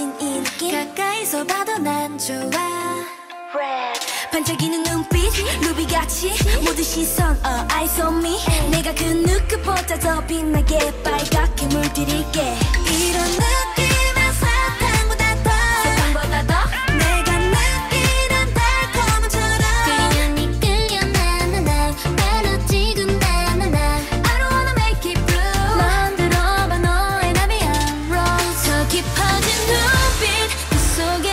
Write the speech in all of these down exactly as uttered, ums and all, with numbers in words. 펼쳐진 이 느낌 가까이서 봐도 난 좋아 Red. 반짝이는 눈빛 루비같이 모든 시선 all eyes on me hey. 내가 그 누구보다 더 빛나게 빨갛게 물들일게 이런 느낌은 사탕보다 더 사탕보다 더 내가 느끼는 달콤함처럼 그냥 이끌려 나나나 바로 지금 나나나 I don't wanna make it blue 마음대로 봐 너의 답이 I'm wrong 더 깊어진 눈빛 그 속에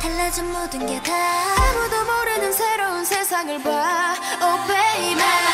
달라진 모든 게 다 아무도 모르는 새로운 세상을 봐 Oh baby